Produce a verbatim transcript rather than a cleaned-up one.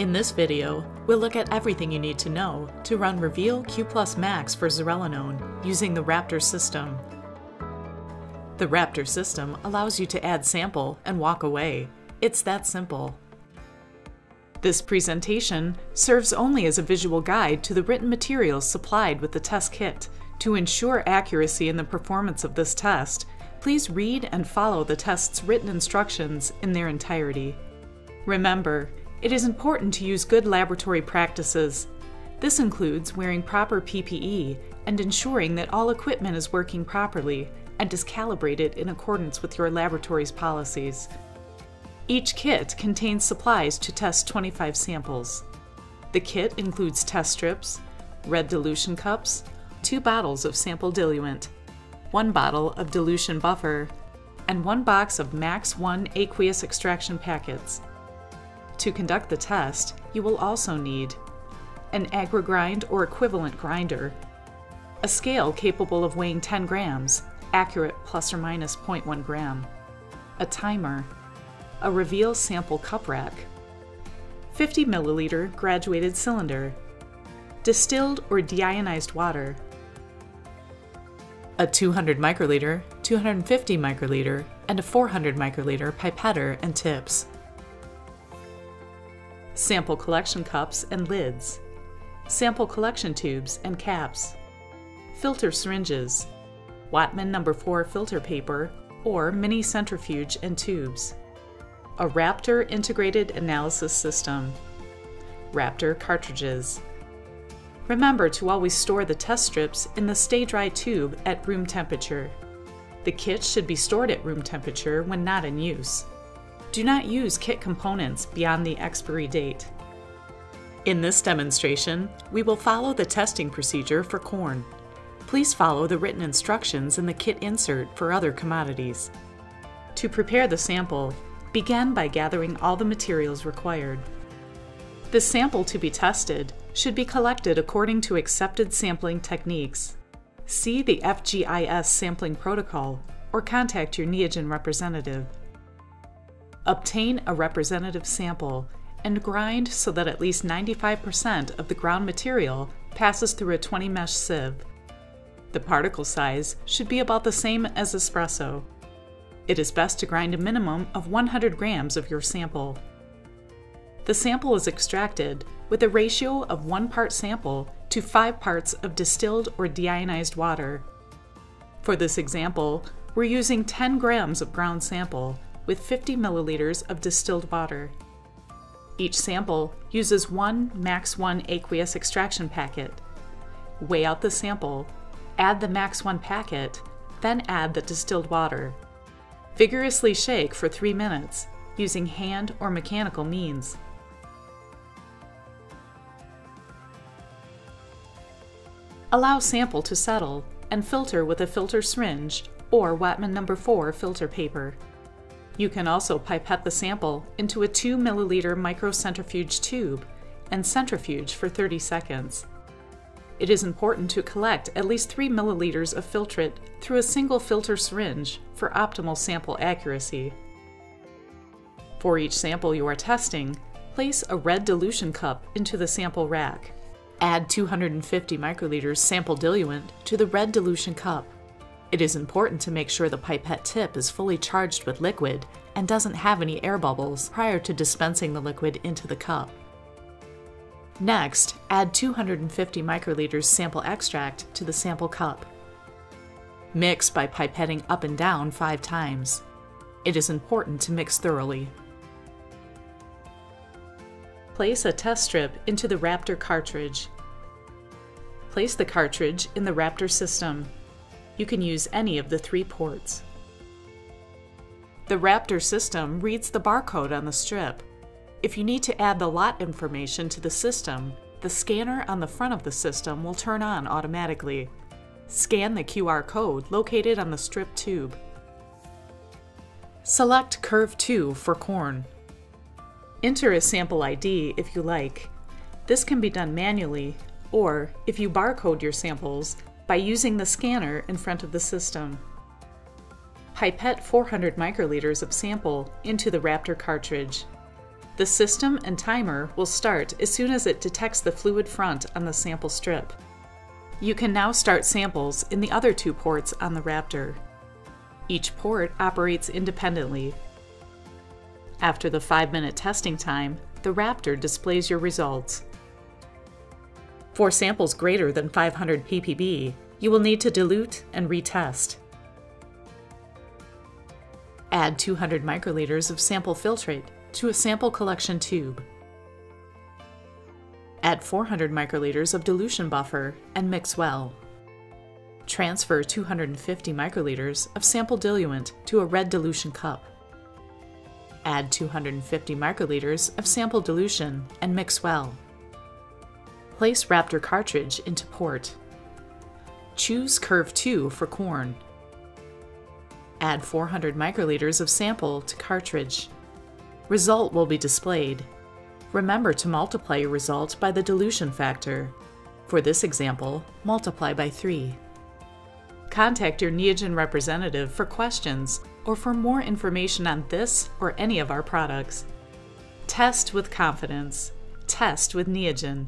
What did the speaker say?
In this video, we'll look at everything you need to know to run Reveal Q plus Max for zearalenone using the Raptor system. The Raptor system allows you to add sample and walk away. It's that simple. This presentation serves only as a visual guide to the written materials supplied with the test kit. To ensure accuracy in the performance of this test, please read and follow the test's written instructions in their entirety. Remember, it is important to use good laboratory practices. This includes wearing proper P P E and ensuring that all equipment is working properly and is calibrated in accordance with your laboratory's policies. Each kit contains supplies to test twenty-five samples. The kit includes test strips, red dilution cups, two bottles of sample diluent, one bottle of dilution buffer, and one box of max one aqueous extraction packets. To conduct the test, you will also need an Agri-Grind or equivalent grinder, a scale capable of weighing ten grams, accurate plus or minus zero point one gram, a timer, a Reveal sample cup rack, fifty milliliter graduated cylinder, distilled or deionized water, a two hundred microliter, two hundred fifty microliter, and a four hundred microliter pipetter and tips, sample collection cups and lids, sample collection tubes and caps, filter syringes, Whatman number four filter paper or mini centrifuge and tubes, a Raptor integrated analysis system, Raptor cartridges. Remember to always store the test strips in the stay-dry tube at room temperature. The kit should be stored at room temperature when not in use. Do not use kit components beyond the expiry date. In this demonstration, we will follow the testing procedure for corn. Please follow the written instructions in the kit insert for other commodities. To prepare the sample, begin by gathering all the materials required. The sample to be tested should be collected according to accepted sampling techniques. See the F G I S sampling protocol or contact your Neogen representative. Obtain a representative sample and grind so that at least ninety-five percent of the ground material passes through a twenty mesh sieve. The particle size should be about the same as espresso. It is best to grind a minimum of one hundred grams of your sample. The sample is extracted with a ratio of one part sample to five parts of distilled or deionized water. For this example, we're using ten grams of ground sample with fifty milliliters of distilled water. Each sample uses one max one aqueous extraction packet. Weigh out the sample, add the max one packet, then add the distilled water. Vigorously shake for three minutes, using hand or mechanical means. Allow sample to settle and filter with a filter syringe or Whatman number four filter paper. You can also pipette the sample into a two milliliter microcentrifuge tube and centrifuge for thirty seconds. It is important to collect at least three milliliters of filtrate through a single filter syringe for optimal sample accuracy. For each sample you are testing, place a red dilution cup into the sample rack. Add two hundred fifty microliters sample diluent to the red dilution cup. It is important to make sure the pipette tip is fully charged with liquid and doesn't have any air bubbles prior to dispensing the liquid into the cup. Next, add two hundred fifty microliters sample extract to the sample cup. Mix by pipetting up and down five times. It is important to mix thoroughly. Place a test strip into the Raptor cartridge. Place the cartridge in the Raptor system. You can use any of the three ports. The Raptor system reads the barcode on the strip. If you need to add the lot information to the system, the scanner on the front of the system will turn on automatically. Scan the Q R code located on the strip tube. Select curve two for corn. Enter a sample I D if you like. This can be done manually, or if you barcode your samples, by using the scanner in front of the system. Pipette four hundred microliters of sample into the Raptor cartridge. The system and timer will start as soon as it detects the fluid front on the sample strip. You can now start samples in the other two ports on the Raptor. Each port operates independently. After the five minute testing time, the Raptor displays your results. For samples greater than five hundred p p b, you will need to dilute and retest. Add two hundred microliters of sample filtrate to a sample collection tube. Add four hundred microliters of dilution buffer and mix well. Transfer two hundred fifty microliters of sample diluent to a red dilution cup. Add two hundred fifty microliters of sample dilution and mix well. Place Raptor cartridge into port. Choose Curve two for corn. Add four hundred microliters of sample to cartridge. Result will be displayed. Remember to multiply your result by the dilution factor. For this example, multiply by three. Contact your Neogen representative for questions or for more information on this or any of our products. Test with confidence. Test with Neogen.